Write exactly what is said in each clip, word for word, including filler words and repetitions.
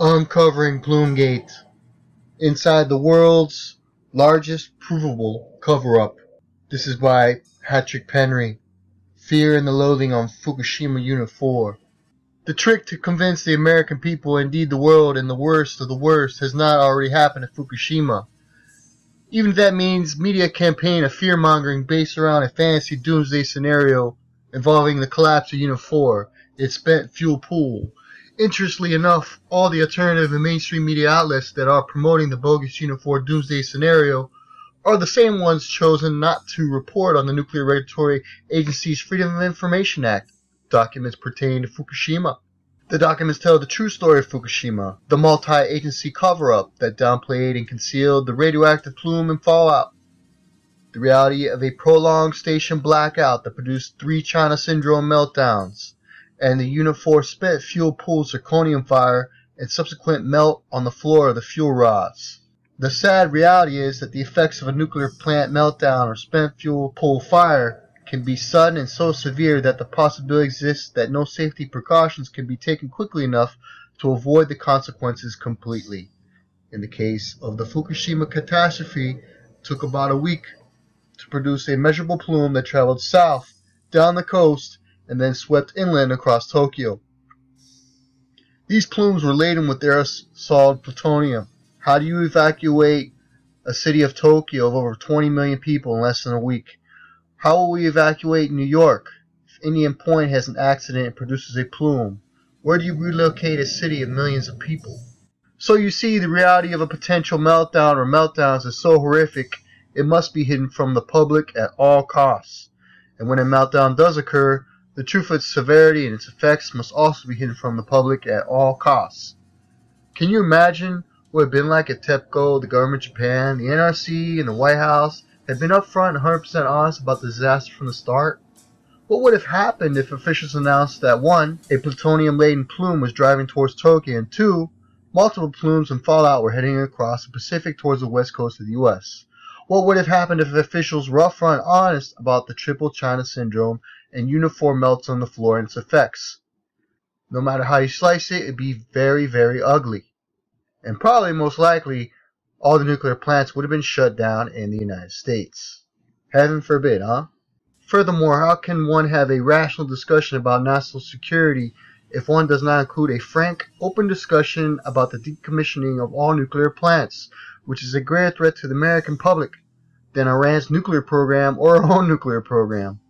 uncovering Bloomgate inside the world's largest provable cover-up. This is by Patrick Penry. Fear and the Loathing on Fukushima Unit four. The trick to convince the American people, indeed the world, and the worst of the worst has not already happened at Fukushima. Even if that means media campaign of fear-mongering based around a fantasy doomsday scenario involving the collapse of Unit four, its spent fuel pool. Interestingly enough, all the alternative and mainstream media outlets that are promoting the bogus Unit four doomsday scenario are the same ones chosen not to report on the Nuclear Regulatory Agency's Freedom of Information Act. Documents pertaining to Fukushima. The documents tell the true story of Fukushima, the multi-agency cover-up that downplayed and concealed the radioactive plume and fallout, the reality of a prolonged station blackout that produced three China Syndrome meltdowns, and the Unit four spent fuel pool zirconium fire and subsequent melt on the floor of the fuel rods. The sad reality is that the effects of a nuclear plant meltdown or spent fuel pool fire can be sudden and so severe that the possibility exists that no safety precautions can be taken quickly enough to avoid the consequences completely. In the case of the Fukushima catastrophe, it took about a week to produce a measurable plume that traveled south, down the coast, and then swept inland across Tokyo. These plumes were laden with aerosolized plutonium. How do you evacuate a city of Tokyo of over twenty million people in less than a week? How will we evacuate New York if Indian Point has an accident and produces a plume? Where do you relocate a city of millions of people? So you see, the reality of a potential meltdown or meltdowns is so horrific, it must be hidden from the public at all costs. And when a meltdown does occur, the truth of its severity and its effects must also be hidden from the public at all costs. Can you imagine what it would have been like if TEPCO, the government of Japan, the N R C, and the White House had been upfront and one hundred percent honest about the disaster from the start? What would have happened if officials announced that one, a plutonium-laden plume was driving towards Tokyo, and two, multiple plumes and fallout were heading across the Pacific towards the west coast of the U S? What would have happened if officials were upfront honest about the Triple China Syndrome and Unit four melts on the floor and its effects? No matter how you slice it, it'd be very, very ugly. And probably, most likely, all the nuclear plants would have been shut down in the United States. Heaven forbid, huh? Furthermore, how can one have a rational discussion about national security if one does not include a frank, open discussion about the decommissioning of all nuclear plants, which is a greater threat to the American public than Iran's nuclear program or our own nuclear program?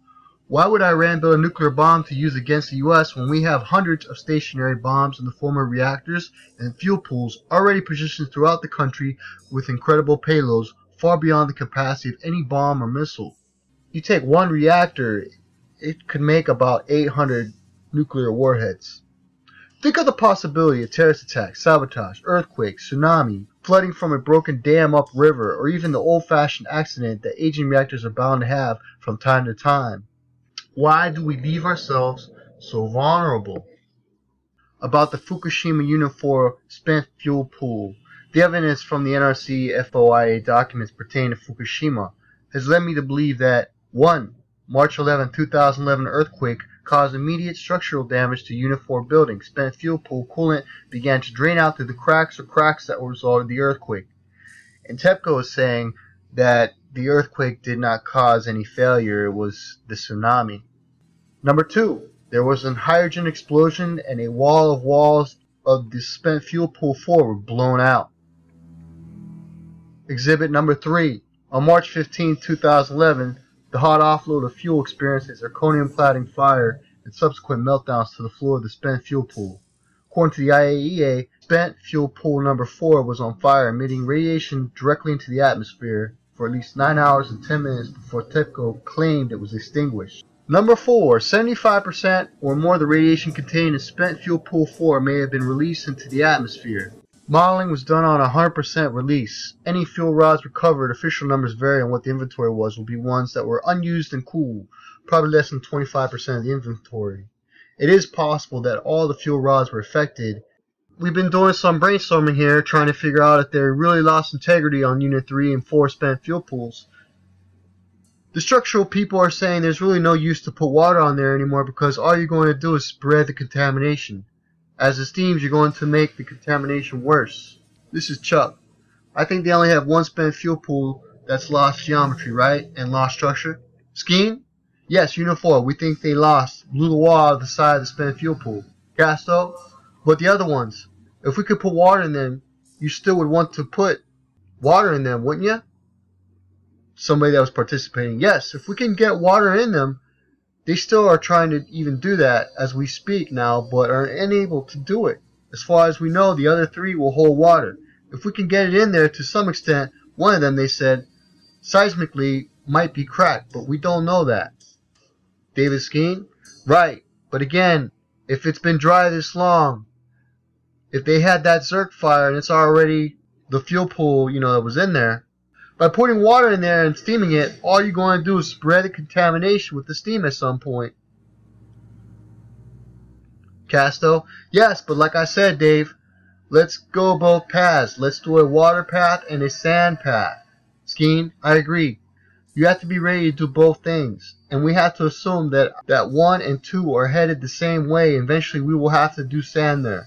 Why would Iran build a nuclear bomb to use against the U S when we have hundreds of stationary bombs in the form of reactors and fuel pools already positioned throughout the country with incredible payloads far beyond the capacity of any bomb or missile? You take one reactor, it could make about eight hundred nuclear warheads. Think of the possibility of terrorist attacks, sabotage, earthquakes, tsunami, flooding from a broken dam upriver, or even the old-fashioned accident that aging reactors are bound to have from time to time. Why do we leave ourselves so vulnerable? About the Fukushima Unit four spent fuel pool, the evidence from the N R C F O I A documents pertaining to Fukushima has led me to believe that one March eleventh two thousand eleven earthquake caused immediate structural damage to Unit four building. Spent fuel pool coolant began to drain out through the cracks or cracks that were result of the earthquake. And TEPCO is saying that the earthquake did not cause any failure, it was the tsunami. Number two, there was an hydrogen explosion and a wall of walls of the spent fuel pool four were blown out. Exhibit number three, on March fifteenth two thousand eleven, the hot offload of fuel experienced a zirconium cladding fire and subsequent meltdowns to the floor of the spent fuel pool. According to the I A E A, spent fuel pool number four was on fire, emitting radiation directly into the atmosphere for at least nine hours and ten minutes before TEPCO claimed it was extinguished. Number four, seventy-five percent or more of the radiation contained in spent fuel pool four may have been released into the atmosphere. Modeling was done on one hundred percent release. Any fuel rods recovered, official numbers vary on what the inventory was, will be ones that were unused and cool, probably less than twenty-five percent of the inventory. It is possible that all the fuel rods were affected. We've been doing some brainstorming here, trying to figure out if they really lost integrity on Unit three and four spent fuel pools. The structural people are saying there's really no use to put water on there anymore because all you're going to do is spread the contamination. As it steams, you're going to make the contamination worse. This is Chuck. I think they only have one spent fuel pool that's lost geometry, right? And lost structure. Scheme? Yes, Unifor. We think they lost. Blew the wall out the side of the spent fuel pool. Gas though? But the other ones, if we could put water in them, you still would want to put water in them, wouldn't you? Somebody that was participating. Yes, if we can get water in them, they still are trying to even do that as we speak now, but are unable to do it. As far as we know, the other three will hold water. If we can get it in there to some extent, one of them, they said, seismically might be cracked, but we don't know that. David Skeen? Right, but again, if it's been dry this long, if they had that Zerk fire and it's already the fuel pool, you know, that was in there, by putting water in there and steaming it, all you're going to do is spread the contamination with the steam at some point. Casto? Yes, but like I said, Dave, let's go both paths. Let's do a water path and a sand path. Skeen? I agree. You have to be ready to do both things. And we have to assume that, that one and two are headed the same way. Eventually we will have to do sand there.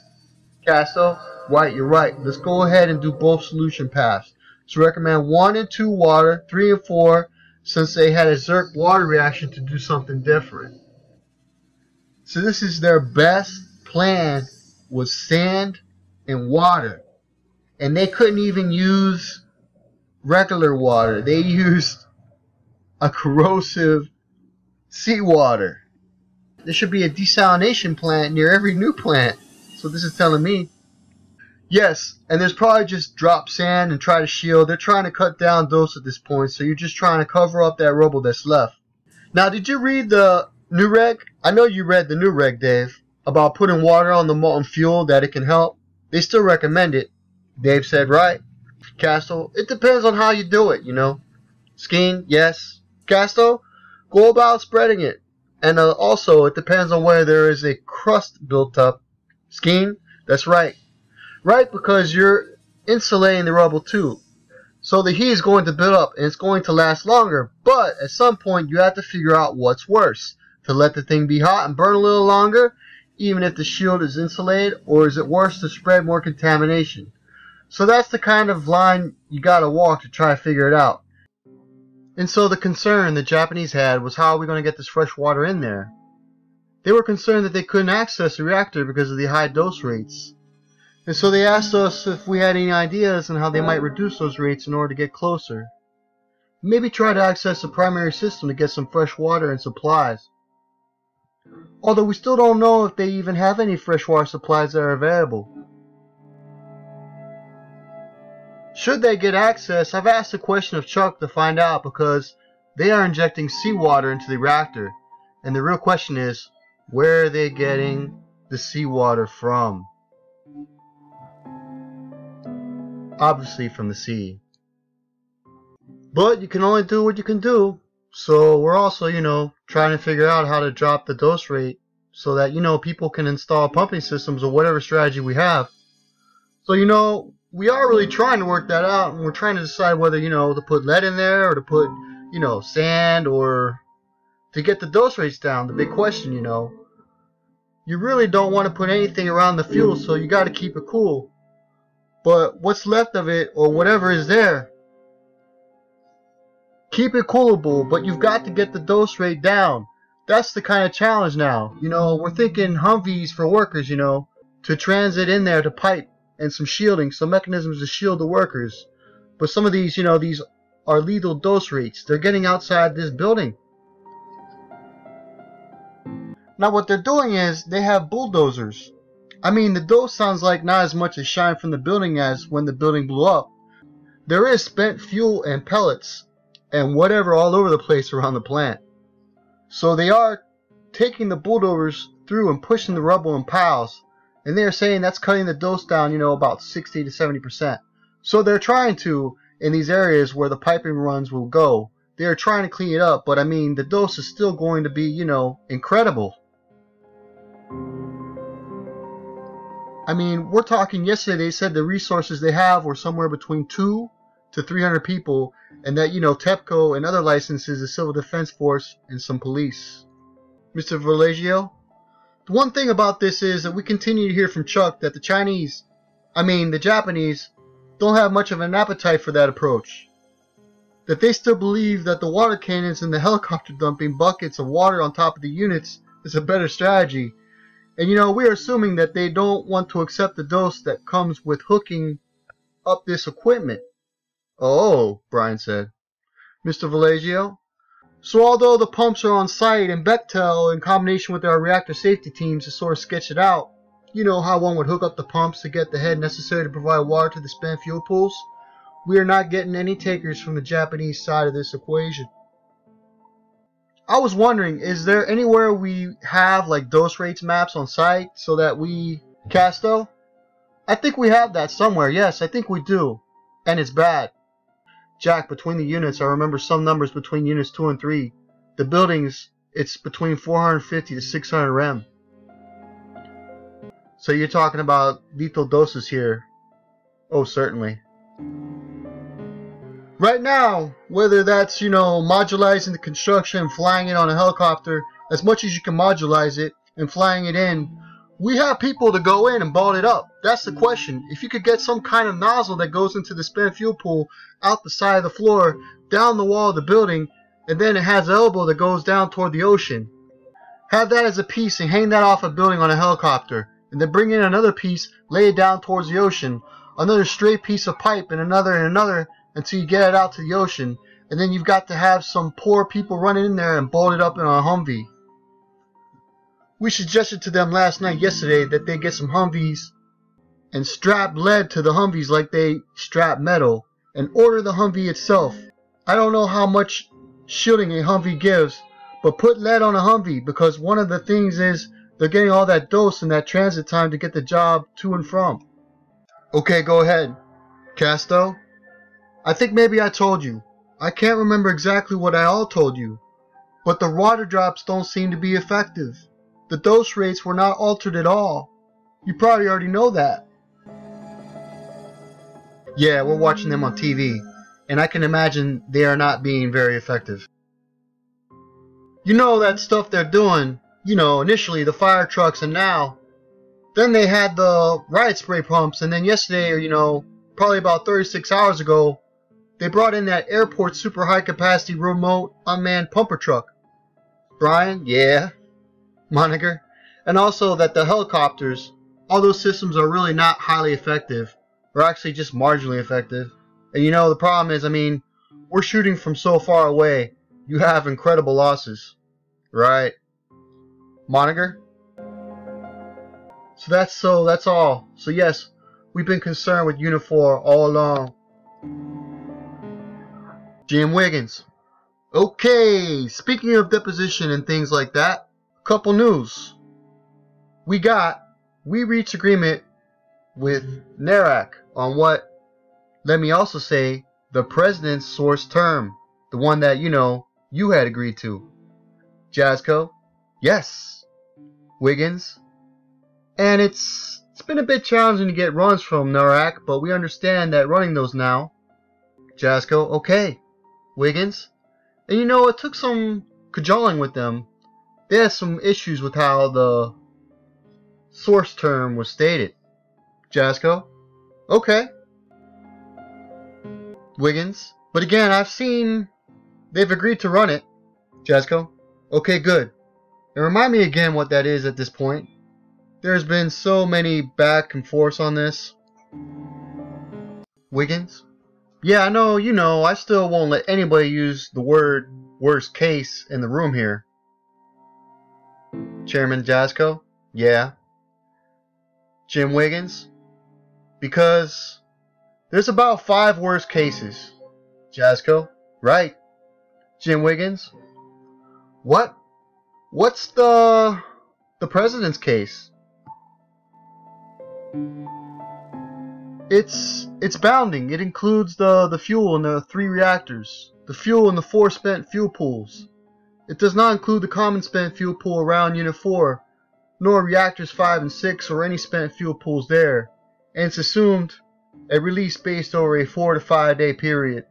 Casto? Right, you're right. Let's go ahead and do both solution paths. So recommend one and two water, three and four, since they had a Zerk water reaction, to do something different. So this is their best plan, was sand and water, and they couldn't even use regular water. They used a corrosive seawater. There should be a desalination plant near every new plant. So this is telling me. Yes, and there's probably just drop sand and try to shield. They're trying to cut down dose at this point, so you're just trying to cover up that rubble that's left. Now, did you read the new reg? I know you read the new reg, Dave, about putting water on the molten fuel that it can help. They still recommend it. Dave said, right. Castle, it depends on how you do it, you know. Skeen, yes. Castle, go about spreading it. And uh, also, it depends on where there is a crust built up. Skeen, that's right. Right, because you're insulating the rubble too. So the heat is going to build up and it's going to last longer. But at some point you have to figure out what's worse. To let the thing be hot and burn a little longer, even if the shield is insulated, or is it worse to spread more contamination? So that's the kind of line you gotta walk to try to figure it out. And so the concern the Japanese had was, how are we going to get this fresh water in there? They were concerned that they couldn't access the reactor because of the high dose rates. And so they asked us if we had any ideas on how they might reduce those rates in order to get closer. Maybe try to access the primary system to get some fresh water and supplies. Although we still don't know if they even have any fresh water supplies that are available. Should they get access, I've asked the question of Chuck to find out, because they are injecting seawater into the reactor. And the real question is, where are they getting the seawater from? Obviously from the sea. But you can only do what you can do. So we're also, you know, trying to figure out how to drop the dose rate so that, you know, people can install pumping systems or whatever strategy we have. So, you know, we are really trying to work that out, and we're trying to decide whether, you know, to put lead in there or to put, you know, sand, or to get the dose rates down. The big question, you know, you really don't want to put anything around the fuel, so you got to keep it cool. But what's left of it, or whatever is there, keep it coolable, but you've got to get the dose rate down. That's the kind of challenge now. You know, we're thinking Humvees for workers, you know, to transit in there, to pipe, and some shielding, some mechanisms to shield the workers. But some of these, you know, these are lethal dose rates. They're getting outside this building. Now what they're doing is, they have bulldozers. I mean, the dose sounds like not as much as shine from the building as when the building blew up. There is spent fuel and pellets and whatever all over the place around the plant. So they are taking the bulldozers through and pushing the rubble in piles. And they're saying that's cutting the dose down, you know, about sixty to seventy percent. So they're trying to, in these areas where the piping runs will go, they're trying to clean it up. But I mean, the dose is still going to be, you know, incredible. I mean, we're talking, yesterday they said the resources they have were somewhere between two to three hundred people, and that, you know, TEPCO and other licenses, the Civil Defense Force, and some police. Mister Virgilio? one thing about this is that we continue to hear from Chuck that the Chinese, I mean the Japanese, don't have much of an appetite for that approach. That they still believe that the water cannons and the helicopter dumping buckets of water on top of the units is a better strategy. And you know, we're assuming that they don't want to accept the dose that comes with hooking up this equipment. Oh, Brian said. Mister Virgilio, so although the pumps are on site and Bechtel, in combination with our reactor safety teams, has sort of sketched it out, you know how one would hook up the pumps to get the head necessary to provide water to the spent fuel pools, we are not getting any takers from the Japanese side of this equation. I was wondering, is there anywhere we have like dose rates maps on site so that we... Casto? I think we have that somewhere, yes, I think we do. And it's bad. Jack, between the units, I remember some numbers between units two and three. The buildings, it's between four hundred fifty to six hundred rem. So you're talking about lethal doses here. Oh, certainly. Right now, whether that's, you know, modulizing the construction, flying it on a helicopter, as much as you can modulize it, and flying it in, we have people to go in and ball it up. That's the question. If you could get some kind of nozzle that goes into the spent fuel pool, out the side of the floor, down the wall of the building, and then it has an elbow that goes down toward the ocean. Have that as a piece and hang that off a building on a helicopter, and then bring in another piece, lay it down towards the ocean, another straight piece of pipe and another and another until you get it out to the ocean, and then you've got to have some poor people running in there and bolt it up in a Humvee. We suggested to them last night yesterday that they get some Humvees and strap lead to the Humvees like they strap metal and order the Humvee itself. I don't know how much shielding a Humvee gives, but put lead on a Humvee because one of the things is they're getting all that dose and that transit time to get the job to and from. Okay, go ahead. Casto? I think maybe I told you. I can't remember exactly what I all told you, but the water drops don't seem to be effective. The dose rates were not altered at all. You probably already know that. Yeah, we're watching them on T V, and I can imagine they are not being very effective. You know that stuff they're doing, you know, initially the fire trucks and now. Then they had the riot spray pumps, and then yesterday, or you know, probably about thirty-six hours ago, they brought in that airport super high capacity remote unmanned pumper truck. Brian? Yeah. Moniker, and also that the helicopters, all those systems are really not highly effective, or actually just marginally effective. And you know, the problem is, I mean, we're shooting from so far away, you have incredible losses. Right. Moniker? So that's so, that's all. So yes, we've been concerned with Unifor all along. Jim Wiggins. Okay, speaking of deposition and things like that, couple news. We got, we reached agreement with NARAC on what, let me also say, the president's source term. The one that, you know, you had agreed to. Jaczko? Yes. Wiggins? And it's, it's been a bit challenging to get runs from NARAC, but we understand that running those now. Jaczko? Okay. Wiggins? And you know, it took some cajoling with them. They had some issues with how the source term was stated. Jaczko? Okay. Wiggins? But again, I've seen they've agreed to run it. Jaczko? Okay, good. And remind me again what that is at this point. There's been so many back and forth on this. Wiggins? Yeah, I know, you know, I still won't let anybody use the word worst case in the room here. Chairman Jaczko? Yeah. Jim Wiggins? Because there's about five worst cases. Jaczko? Right. Jim Wiggins? What? What's the the president's case? It's it's bounding. It includes the, the fuel in the three reactors. The fuel in the four spent fuel pools. It does not include the common spent fuel pool around Unit four, nor reactors five and six or any spent fuel pools there, and it's assumed a release based over a four to five day period.